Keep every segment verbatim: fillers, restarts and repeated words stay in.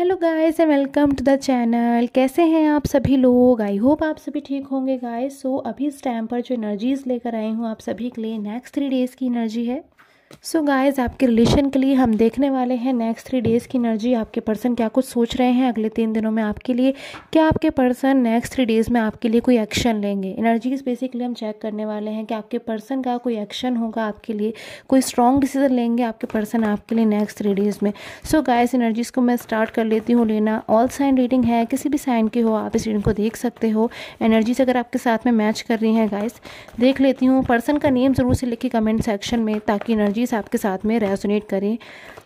Hello guys and welcome to the channel. कैसे हैं आप सभी लोग? आई होप आप सभी ठीक होंगे गाइस। सो अभी इस टाइम पर जो एनर्जीज़ लेकर आई हूँ आप सभी के लिए नेक्स्ट थ्री डेज़ की एनर्जी है। सो so गाइस आपके रिलेशन के लिए हम देखने वाले हैं नेक्स्ट थ्री डेज़ की एनर्जी। आपके पर्सन क्या कुछ सोच रहे हैं अगले तीन दिनों में आपके लिए, क्या आपके पर्सन नेक्स्ट थ्री डेज़ में आपके लिए कोई एक्शन लेंगे। एनर्जीज़ बेसिकली हम चेक करने वाले हैं कि आपके पर्सन का कोई एक्शन होगा आपके लिए, कोई स्ट्रॉन्ग डिसीजन लेंगे आपके पर्सन आपके लिए नेक्स्ट थ्री डेज़ में। सो so गाइस एनर्जीज़ को मैं स्टार्ट कर लेती हूँ लेना। ऑल साइन रीडिंग है, किसी भी साइन की हो आप इस रीडिंग को देख सकते हो। एनर्जीज़ अगर आपके साथ में मैच कर रही हैं गाइस देख लेती हूँ। पर्सन का नेम ज़रूर से लिखिए कमेंट सेक्शन में ताकि एनर्जी आपके साथ में रेजोनेट करें।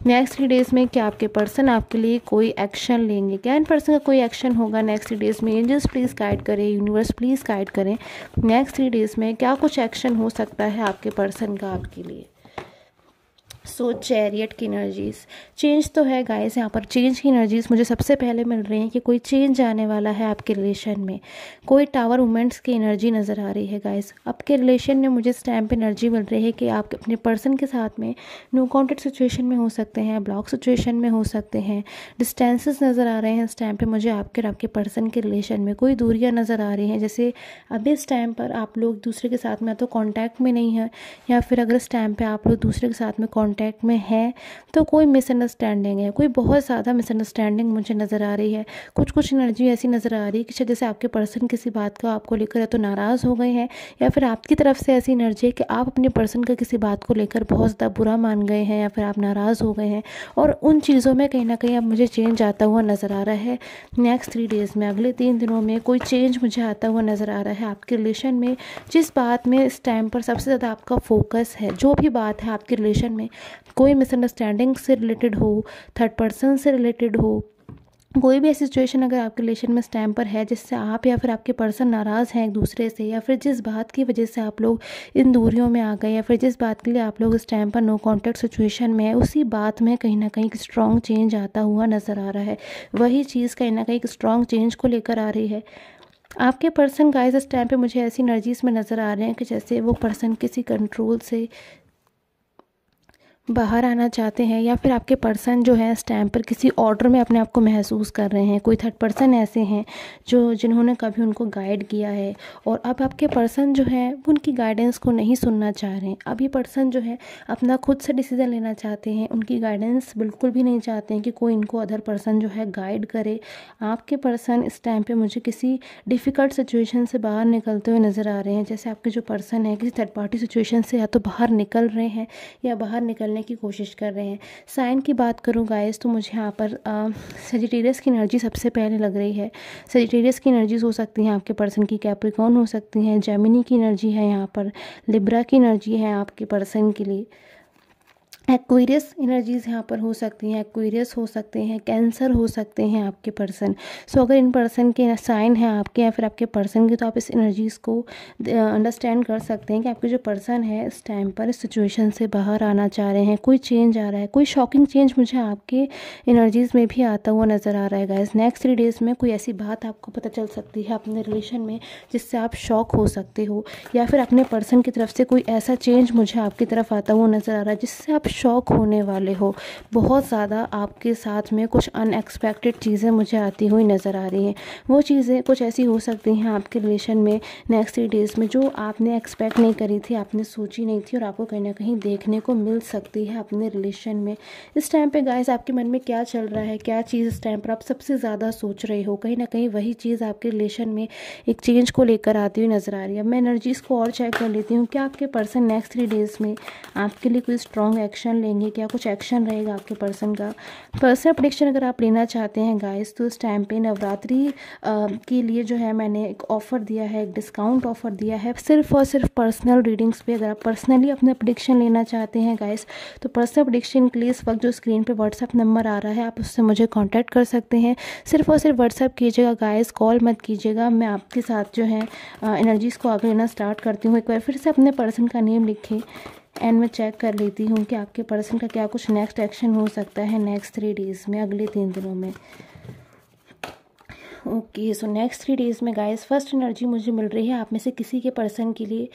नेक्स्ट थ्री डेज में क्या आपके पर्सन आपके लिए कोई एक्शन लेंगे, क्या इन पर्सन का कोई एक्शन होगा नेक्स्ट थ्री डेज में। एंजल्स प्लीज़ गाइड करें, यूनिवर्स प्लीज़ गाइड करें नेक्स्ट थ्री डेज में क्या कुछ एक्शन हो सकता है आपके पर्सन का आपके लिए। सो चैरियट की एनर्जीज़ चेंज तो है गाइस, यहाँ पर चेंज की एनर्जीज़ मुझे सबसे पहले मिल रही हैं कि कोई चेंज आने वाला है आपके रिलेशन में। कोई टावर मोमेंट्स की एनर्जी नज़र आ रही है गाइस आपके रिलेशन में। मुझे इस टाइम पे एनर्जी मिल रही है कि आप अपने पर्सन के साथ में नो कॉन्टेक्ट सिचुएशन में हो सकते हैं, ब्लॉक सिचुएशन में हो सकते हैं। डिस्टेंसेस नज़र आ रहे हैं इस टाइम पर मुझे आपके और आपके पर्सन के रिलेशन में। कोई दूरियाँ नज़र आ रही हैं, जैसे अभी इस टाइम पर आप लोग दूसरे के साथ में तो कॉन्टैक्ट में नहीं है, या फिर अगर इस टाइम पर आप लोग दूसरे के साथ में कॉन्टैक्ट में है तो कोई मिसअंडरस्टैंडिंग है। कोई बहुत ज़्यादा मिसअंडरस्टैंडिंग मुझे नज़र आ रही है। कुछ कुछ एनर्जी ऐसी नज़र आ रही है कि शायद जैसे आपके पर्सन किसी बात का आपको लेकर या तो नाराज़ हो गए हैं, या फिर आपकी तरफ से ऐसी एनर्जी है कि आप अपने पर्सन का किसी बात को लेकर बहुत ज़्यादा बुरा मान गए हैं, या फिर आप नाराज़ हो गए हैं, और उन चीज़ों में कहीं ना कहीं अब मुझे चेंज आता हुआ नज़र आ रहा है। नेक्स्ट थ्री डेज़ में अगले तीन दिनों में कोई चेंज मुझे आता हुआ नज़र आ रहा है आपके रिलेशन में। जिस बात में इस टाइम पर सबसे ज़्यादा आपका फोकस है, जो भी बात है आपके रिलेशन में, कोई मिसअंडरस्टैंडिंग से रिलेटेड हो, थर्ड पर्सन से रिलेटेड हो, कोई भी ऐसी सिचुएशन अगर आपके रिलेशन में इस टाइम पर है जिससे आप या फिर आपके पर्सन नाराज़ हैं एक दूसरे से, या फिर जिस बात की वजह से आप लोग इन दूरियों में आ गए, या फिर जिस बात के लिए आप लोग इस टाइम पर नो कॉन्टैक्ट सिचुएशन में है, उसी बात में कहीं ना कहीं एक स्ट्रॉन्ग चेंज आता हुआ नज़र आ रहा है। वही चीज़ कहीं ना कहीं एक स्ट्रॉन्ग चेंज को लेकर आ रही है। आपके पर्सन गाइस इस टाइम पर मुझे ऐसी एनर्जीज़ में नज़र आ रहे हैं कि जैसे वो पर्सन किसी कंट्रोल से बाहर आना चाहते हैं, या फिर आपके पर्सन जो है इस टाइम पर किसी ऑर्डर में अपने आप को महसूस कर रहे हैं। कोई थर्ड पर्सन ऐसे हैं जो जिन्होंने कभी उनको गाइड किया है, और अब आपके पर्सन जो है वो उनकी गाइडेंस को नहीं सुनना चाह रहे हैं। अब ये पर्सन जो है अपना खुद से डिसीज़न लेना चाहते हैं, उनकी गाइडेंस बिल्कुल भी नहीं चाहते हैं कि कोई इनको अदर पर्सन जो है गाइड करे। आपके पर्सन इस टाइम पर मुझे किसी डिफ़िकल्ट सिचुएशन से बाहर निकलते हुए नज़र आ रहे हैं। जैसे आपके जो पर्सन है किसी थर्ड पार्टी सिचुएशन से या तो बाहर निकल रहे हैं या बाहर निकल की कोशिश कर रहे हैं। साइन की बात करूं गाइस तो मुझे यहाँ पर सजिटेरियस की एनर्जी सबसे पहले लग रही है। सजिटेरियस की एनर्जीज हो सकती हैं आपके पर्सन की, कैप्रिकॉर्न हो सकती हैं, जेमिनी की एनर्जी है यहाँ पर, लिब्रा की एनर्जी है आपके पर्सन के लिए, एक्वेरियस एनर्जीज़ यहाँ पर हो सकती हैं, एक्वेरियस हो सकते हैं, कैंसर हो सकते हैं आपके पर्सन। सो अगर इन पर्सन के साइन हैं आपके या फिर आपके पर्सन के, तो आप इस एनर्जीज़ को अंडरस्टैंड कर सकते हैं कि आपके जो पर्सन है इस टाइम पर इस सिचुएशन से बाहर आना चाह रहे हैं। कोई चेंज आ रहा है, कोई शॉकिंग चेंज मुझे आपके एनर्जीज़ में भी आता हुआ नज़र आ रहा है गाइस। नेक्स्ट थ्री डेज़ में कोई ऐसी बात आपको पता चल सकती है अपने रिलेशन में जिससे आप शॉक हो सकते हो, या फिर अपने पर्सन की तरफ से कोई ऐसा चेंज मुझे आपकी तरफ आता हुआ नज़र आ रहा है जिससे आप शॉक होने वाले हो। बहुत ज़्यादा आपके साथ में कुछ अनएक्सपेक्टेड चीज़ें मुझे आती हुई नज़र आ रही हैं। वो चीज़ें कुछ ऐसी हो सकती हैं आपके रिलेशन में नेक्स्ट थ्री डेज़ में जो आपने एक्सपेक्ट नहीं करी थी, आपने सोची नहीं थी, और आपको कहीं ना कहीं देखने को मिल सकती है अपने रिलेशन में। इस टाइम पे गाइस आपके मन में क्या चल रहा है, क्या चीज़ इस टाइम पर आप सबसे ज़्यादा सोच रहे हो, कहीं ना कहीं वही चीज़ आपके रिलेशन में एक चेंज को लेकर आती हुई नज़र आ रही है। मैं एनर्जीज़ को और चेक कर लेती हूँ। क्या आपके पर्सन नेक्स्ट थ्री डेज़ में आपके लिए कोई स्ट्रॉन्ग एक्शन एक्शन लेंगे, क्या कुछ एक्शन रहेगा आपके पर्सन का। पर्सनल प्रेडिक्शन अगर आप लेना चाहते हैं गाइस तो इस टाइम पे नवरात्रि के लिए जो है मैंने एक ऑफ़र दिया है, एक डिस्काउंट ऑफ़र दिया है सिर्फ और सिर्फ पर्सनल रीडिंग्स पे। अगर आप पर्सनली अपना प्रेडिक्शन लेना चाहते हैं गाइस तो पर्सनल प्रेडिक्शन के लिए इस वक्त जो स्क्रीन पर व्हाट्सअप नंबर आ रहा है आप उससे मुझे कॉन्टैक्ट कर सकते हैं। सिर्फ और सिर्फ व्हाट्सअप कीजिएगा गाइस, कॉल मत कीजिएगा। मैं आपके साथ जो है एनर्जीज़ को आगे लेना स्टार्ट करती हूँ। एक बार फिर से अपने पर्सन का नेम लिखें एंड मैं चेक कर लेती हूँ कि आपके पर्सन का क्या कुछ नेक्स्ट एक्शन हो सकता है नेक्स्ट थ्री डेज़ में अगले तीन दिनों में। Okay so next three days में गाइस फर्स्ट एनर्जी मुझे मिल रही है आप में से किसी के पर्सन के लिए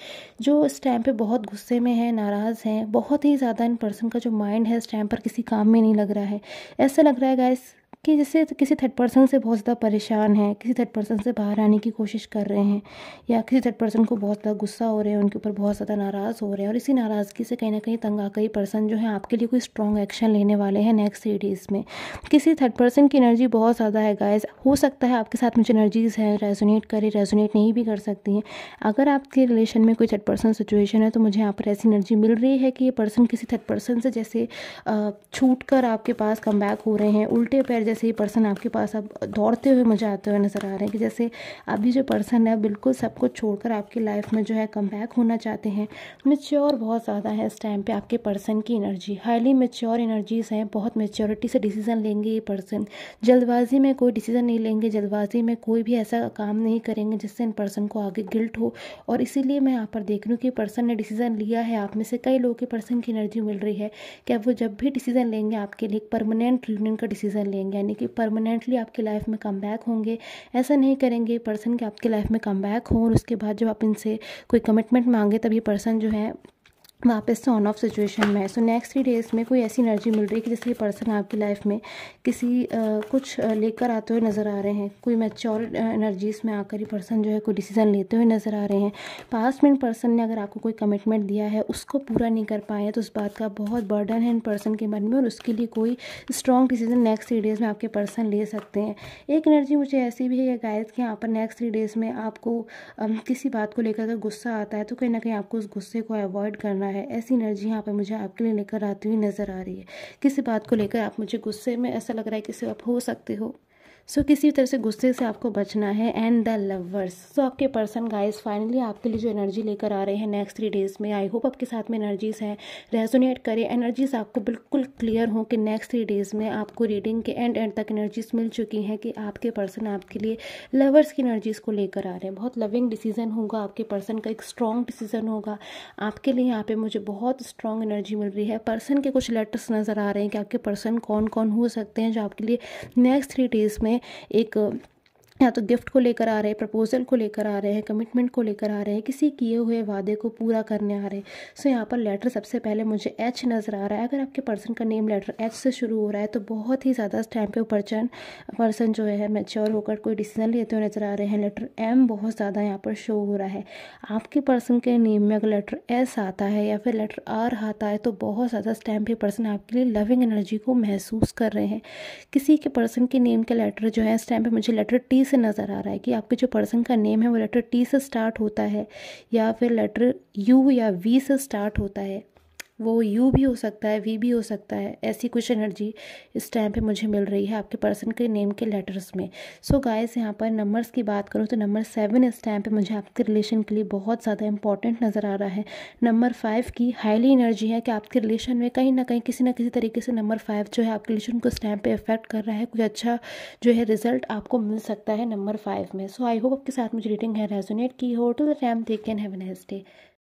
जो इस टाइम पे बहुत गुस्से में है, नाराज़ हैं बहुत ही ज़्यादा। इन पर्सन का जो माइंड है इस टाइम पर किसी काम में नहीं लग रहा है। ऐसा लग रहा है गाइस कि जैसे किसी थर्ड पर्सन से बहुत ज़्यादा परेशान है, किसी थर्ड पर्सन से बाहर आने की कोशिश कर रहे हैं, या किसी थर्ड पर्सन को बहुत ज़्यादा गुस्सा हो रहे हैं, उनके ऊपर बहुत ज़्यादा नाराज़ हो रहे हैं, और इसी नाराज़गी से कहीं ना कहीं तंग आकर ही पर्सन जो है आपके लिए कोई स्ट्रॉन्ग एक्शन लेने वाले हैं नेक्स्ट थ्री डेज़ में। किसी थर्ड पर्सन की एनर्जी बहुत ज़्यादा है गाइज, हो सकता है आपके साथ मुझे एनर्जीज़ है रेजोनेट करे, रेजोनेट नहीं भी कर सकती हैं। अगर आपके रिलेशन में कोई थर्ड पर्सन सिचुएशन है तो मुझे यहाँ पर ऐसी एनर्जी मिल रही है कि ये पर्सन किसी थर्ड पर्सन से जैसे छूट कर आपके पास कम बैक हो रहे हैं, उल्टे पैर जैसे ये पर्सन आपके पास अब दौड़ते हुए मुझे आते हुए नज़र आ रहे हैं, कि जैसे अभी जो पर्सन है बिल्कुल सब कुछ छोड़कर आपकी लाइफ में जो है कम बैक होना चाहते हैं। मेच्योर बहुत ज़्यादा है इस टाइम पे आपके पर्सन की एनर्जी, हाईली मेच्योर एनर्जीज़ हैं, बहुत मेच्योरिटी से डिसीजन लेंगे ये पर्सन, जल्दबाजी में कोई डिसीज़न नहीं लेंगे, जल्दबाजी में कोई भी ऐसा काम नहीं करेंगे जिससे इन पर्सन को आगे गिल्ट हो। और इसीलिए मैं यहाँ पर देख रही हूँ कि पर्सन ने डिसीज़न लिया है, आप में से कई लोगों के पर्सन की एनर्जी मिल रही है कि वो जब भी डिसीज़न लेंगे आपके लिए परमानेंट यूनियन का डिसीज़न लेंगे, यानी कि परमानेंटली आपकी लाइफ में कम बैक होंगे। ऐसा नहीं करेंगे पर्सन कि आपकी लाइफ में कम बैक हो और उसके बाद जब आप इनसे कोई कमिटमेंट मांगे तब ये पर्सन जो है वापस से ऑन ऑफ सिचुएशन में है। सो नेक्स्ट थ्री डेज़ में कोई ऐसी एनर्जी मिल रही है कि जैसे ये पर्सन आपकी लाइफ में किसी आ, कुछ लेकर आते हुए नज़र आ रहे हैं, कोई मैच्योर एनर्जीज़ में आकर ही पर्सन जो है कोई डिसीज़न लेते हुए नज़र आ रहे हैं। पास्ट में इन पर्सन ने अगर आपको कोई कमिटमेंट दिया है उसको पूरा नहीं कर पाए तो उस बात का बहुत बर्डन है इन पर्सन के मन में, और उसके लिए कोई strong decision next three days में आपके पर्सन ले सकते हैं। एक एनर्जी मुझे ऐसी भी है गाइस कि यहाँ पर नेक्स्ट थ्री डेज़ में आपको किसी बात को लेकर अगर गुस्सा आता है तो कहीं ना कहीं आपको उस गुस्से को अवॉइड करना है। ऐसी एनर्जी यहाँ पे मुझे आपके लिए लेकर आती हुई नज़र आ रही है, किसी बात को लेकर आप मुझे गुस्से में ऐसा लग रहा है कि आप हो सकते हो। सो so, किसी तरह से गुस्से से आपको बचना है। एंड द लवर्स, सो आपके पर्सन गाइज फाइनली आपके लिए जो एनर्जी लेकर आ रहे हैं नेक्स्ट थ्री डेज़ में, आई होप आपके साथ में एनर्जीज़ हैं, रेजोनेट करें, एनर्जीज़ आपको बिल्कुल क्लियर हो कि नेक्स्ट थ्री डेज़ में आपको रीडिंग के एंड एंड तक एनर्जीज़ मिल चुकी हैं कि आपके पर्सन आपके लिए लवर्स की एनर्जीज़ को लेकर आ रहे हैं। बहुत लविंग डिसीजन होगा आपके पर्सन का, एक स्ट्रॉन्ग डिसीजन होगा आपके लिए। यहाँ पर मुझे बहुत स्ट्रॉन्ग एनर्जी मिल रही है, पर्सन के कुछ लेटर्स नज़र आ रहे हैं कि आपके पर्सन कौन कौन हो सकते हैं जो आपके लिए नेक्स्ट थ्री डेज़ में एक या तो गिफ्ट को लेकर आ रहे हैं, प्रपोजल को लेकर आ रहे हैं, कमिटमेंट को लेकर आ रहे हैं, किसी किए हुए वादे को पूरा करने आ रहे हैं। सो so, यहाँ पर लेटर सबसे पहले मुझे एच नज़र आ रहा है। अगर आपके पर्सन का नेम लेटर एच से शुरू हो रहा है तो बहुत ही ज़्यादा इस टाइम पे पर्सन पर्सन जो है मैच्योर होकर कोई डिसीजन लेते हुए नज़र आ रहे हैं। लेटर एम बहुत ज़्यादा यहाँ पर शो हो रहा है। आपके पर्सन के नेम में अगर लेटर एस आता है या फिर लेटर आर आता है तो बहुत ज़्यादा इस टाइम पे पर्सन आपके लिए लविंग एनर्जी को महसूस कर रहे हैं। किसी के पर्सन के नेम का लेटर जो है इस टाइम पर मुझे लेटर टी से नज़र आ रहा है कि आपके जो पर्सन का नेम है वो लेटर टी से स्टार्ट होता है या फिर लेटर यू या वी से स्टार्ट होता है। वो यू भी हो सकता है, वी भी हो सकता है। ऐसी कुछ एनर्जी इस टाइम पे मुझे मिल रही है आपके पर्सन के नेम के लेटर्स में। सो so गाइस यहाँ पर नंबर्स की बात करूँ तो नंबर सेवन इस टाइम पे मुझे आपके रिलेशन के लिए बहुत ज़्यादा इंपॉर्टेंट नज़र आ रहा है। नंबर फाइव की हाईली एनर्जी है कि आपके रिलेशन में कहीं ना कहीं किसी ना किसी तरीके से नंबर फाइव जो है आपके रिलेशन को इस टाइम पर इफेक्ट कर रहा है। कोई अच्छा जो है रिजल्ट आपको मिल सकता है नंबर फाइव में। सो आई होप आपके साथ मुझे रीडिंग है रेजोनेट की हो। To the time take and have a nice day.